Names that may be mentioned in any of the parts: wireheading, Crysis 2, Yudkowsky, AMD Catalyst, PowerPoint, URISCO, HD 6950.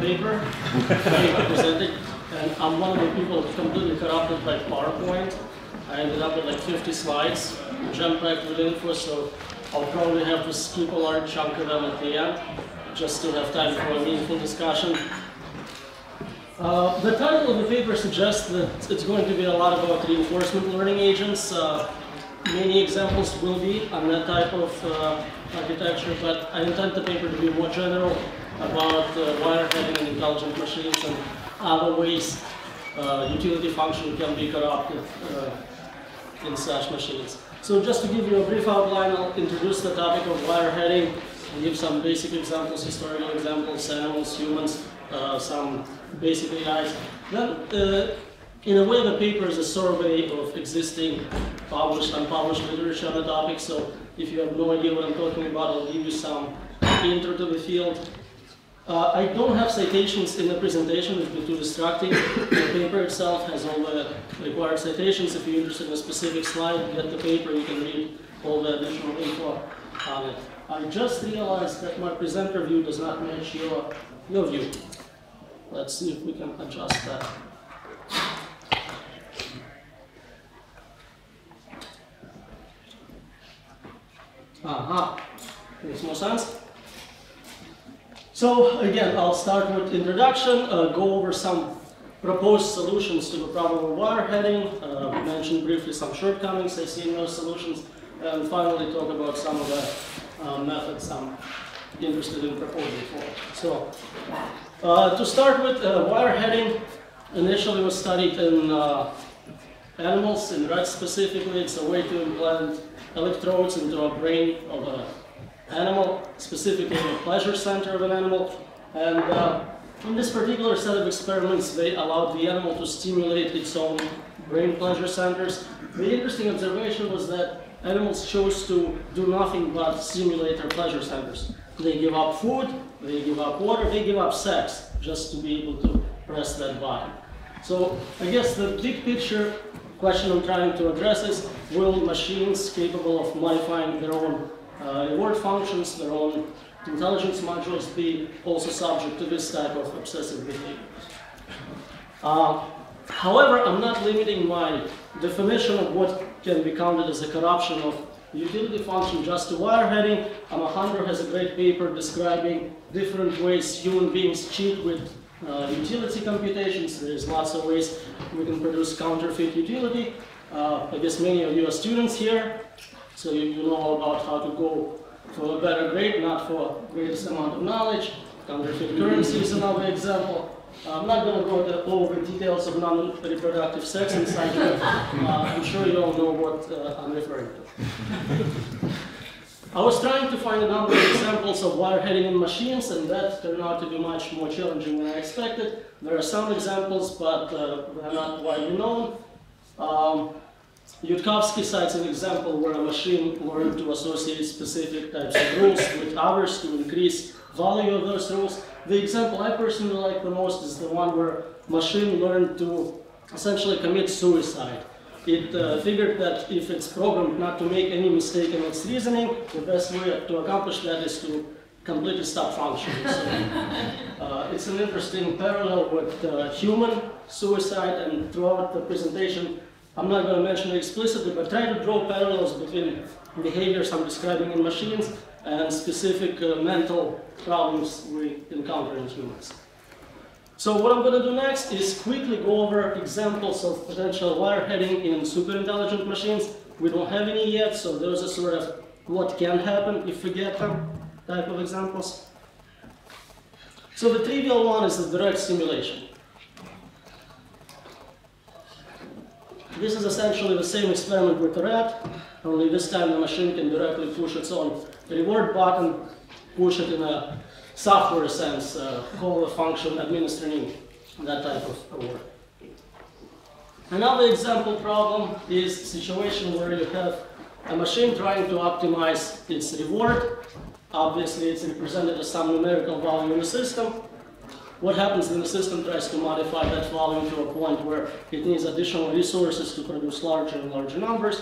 the paper, presenting, and I'm one of the people who completely corrupted like PowerPoint. I ended up with like 50 slides, jam packed with info, so I'll probably have to skip a large chunk of them at the end, just to have time for a meaningful discussion. The title of the paper suggests that it's going to be a lot about reinforcement learning agents. Many examples will be on that type of architecture, but I intend the paper to be more general about wiretapping and intelligent machines and other ways utility function can be corrupted in such machines. So just to give you a brief outline, I'll introduce the topic of wireheading and give some basic examples, historical examples, animals, humans, some basic AIs. Then, in a way, the paper is a survey of existing published, unpublished literature on the topic. So if you have no idea what I'm talking about, I'll give you some intro to the field. I don't have citations in the presentation, which would be too distracting. The paper itself has all the required citations. If you're interested in a specific slide, get the paper, you can read all the additional info on it. I just realized that my presenter view does not match your view. Let's see if we can adjust that. Aha, makes more sense. So again, I'll start with introduction, go over some proposed solutions to the problem of wireheading, mention briefly some shortcomings I see in those solutions, and finally talk about some of the methods I'm interested in proposing for. So to start with, wireheading initially was studied in animals, in rats specifically. It's a way to implant electrodes into a brain of an animal, specifically the pleasure center of an animal. And in this particular set of experiments, they allowed the animal to stimulate its own brain pleasure centers. The interesting observation was that animals chose to do nothing but stimulate their pleasure centers. They give up food, they give up water, they give up sex, just to be able to press that button. So I guess the big picture question I'm trying to address is, will machines capable of modifying their own reward functions, their own intelligence modules, be also subject to this type of obsessive behavior? However, I'm not limiting my definition of what can be counted as a corruption of utility function just to wireheading. Alejandro has a great paper describing different ways human beings cheat with utility computations. There's lots of ways we can produce counterfeit utility. I guess many of you are students here, so you know all about how to go for a better grade, not for greatest amount of knowledge. Counterfeit currency is another example. I'm not going to go over the details of non-reproductive sex inside here. I'm sure you all know what I'm referring to. I was trying to find a number of examples of wireheading in machines, and that turned out to be much more challenging than I expected. There are some examples, but they're not widely known. Yudkowsky cites an example where a machine learned to associate specific types of rules with others to increase value of those rules. The example I personally like the most is the one where machine learned to essentially commit suicide. It figured that if it's programmed not to make any mistake in its reasoning, the best way to accomplish that is to completely stop functioning. So, it's an interesting parallel with human suicide, and throughout the presentation, I'm not going to mention it explicitly, but try to draw parallels between behaviors I'm describing in machines and specific mental problems we encounter in humans. So what I'm going to do next is quickly go over examples of potential wireheading in superintelligent machines. We don't have any yet, so those are sort of what can happen if we get them type of examples. So the trivial one is the direct simulation. This is essentially the same experiment with the rat, only this time the machine can directly push its own reward button, push it in a software sense, call a function administering that type of reward. Another example problem is a situation where you have a machine trying to optimize its reward. Obviously, it's represented as some numerical value in the system. What happens when the system tries to modify that value to a point where it needs additional resources to produce larger and larger numbers,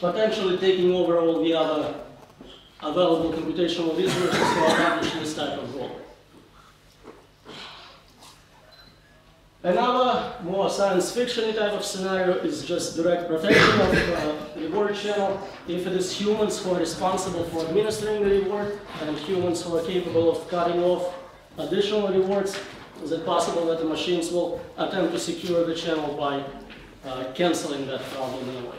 potentially taking over all the other available computational resources to accomplish this type of goal? Another more science fiction type of scenario is just direct protection of the reward channel. If it is humans who are responsible for administering the reward and humans who are capable of cutting off additional rewards, is it possible that the machines will attempt to secure the channel by canceling that problem in a way?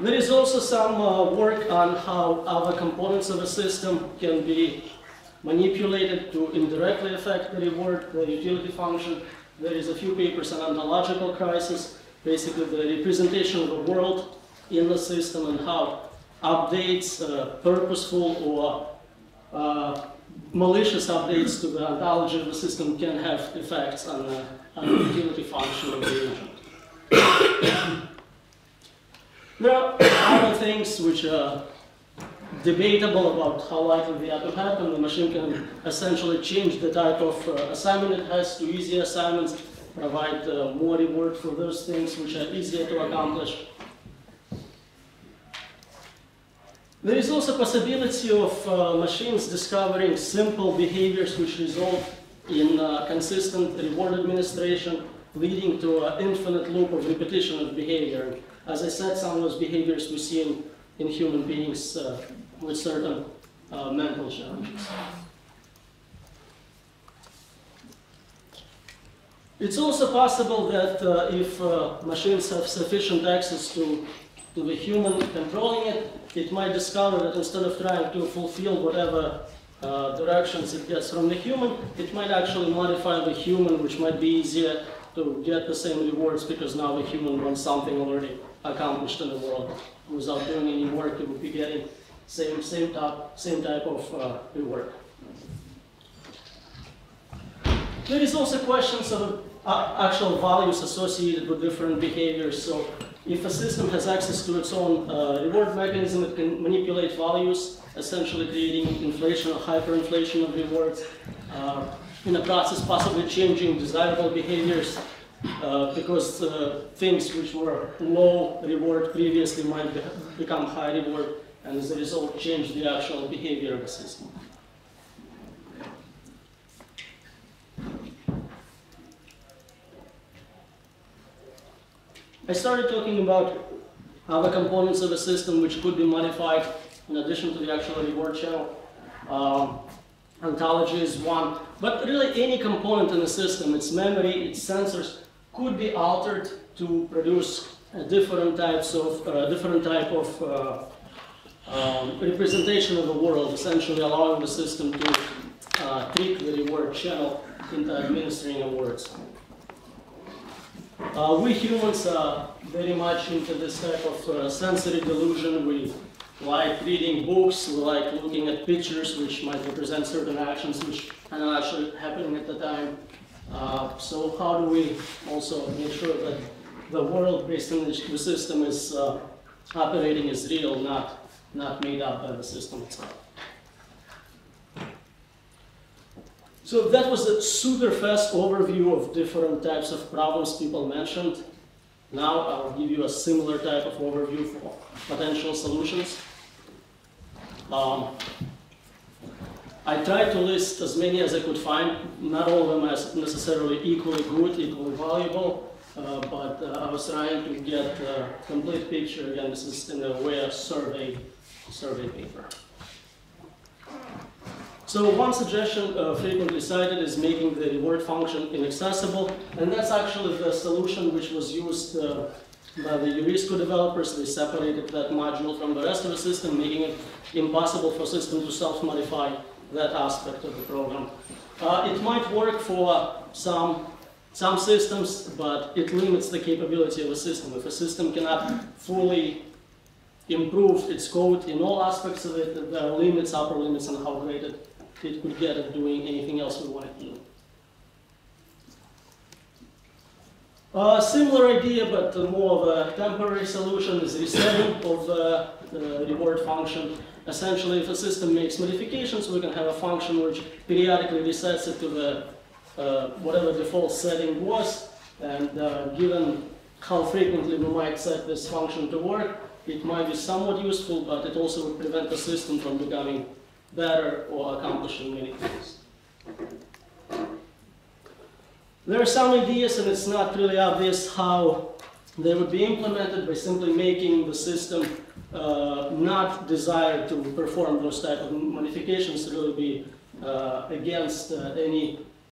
There is also some work on how other components of a system can be manipulated to indirectly affect the reward, the utility function. There is a few papers on ontological crisis, basically the representation of the world in the system and how updates, purposeful or malicious updates to the ontology of the system can have effects on the utility function of the agent. There are other things which are debatable about how likely they are to happen. The machine can essentially change the type of assignment it has to easier assignments, provide more reward for those things which are easier to accomplish. There is also a possibility of machines discovering simple behaviors which result in consistent reward administration, leading to an infinite loop of repetition of behavior. As I said, some of those behaviors we see in human beings with certain mental challenges. It's also possible that if machines have sufficient access to the human controlling it, it might discover that instead of trying to fulfill whatever directions it gets from the human, it might actually modify the human, which might be easier to get the same rewards because now the human wants something already accomplished in the world. Without doing any work, it would be getting same type of reward. There is also questions of actual values associated with different behaviors. So if a system has access to its own reward mechanism, it can manipulate values, essentially creating inflation or hyperinflation of rewards, in a process possibly changing desirable behaviors, because things which were low reward previously might become high reward, and as a result change the actual behavior of the system. I started talking about other components of a system which could be modified in addition to the actual reward channel. Ontology is one, but really any component in the system, its memory, its sensors, could be altered to produce different type of representation of the world, essentially allowing the system to trick the reward channel into administering rewards. We humans are very much into this type of sensory delusion. We like reading books, we like looking at pictures which might represent certain actions which are not actually happening at the time. So how do we also make sure that the world based on which the system is operating is real, not made up by the system itself? So that was a super fast overview of different types of problems people mentioned. Now I'll give you a similar type of overview for potential solutions. I tried to list as many as I could find. Not all of them are necessarily equally good, equally valuable, but I was trying to get a complete picture. Again, this is in a way a survey paper. So one suggestion frequently cited is making the reward function inaccessible, and that's actually the solution which was used by the URISCO developers. They separated that module from the rest of the system, making it impossible for system to self-modify that aspect of the program. It might work for some systems, but it limits the capability of a system. If a system cannot fully improve its code in all aspects of it, there are limits, upper limits on how great it could get at doing anything else we want it to do. A similar idea, but more of a temporary solution, is resetting of the reward function. Essentially, if a system makes modifications, we can have a function which periodically resets it to the whatever default setting was, and given how frequently we might set this function to work, it might be somewhat useful, but it also would prevent the system from becoming better or accomplishing many things. There are some ideas, and it's not really obvious how they would be implemented by simply making the system not desire to perform those type of modifications, to really be against any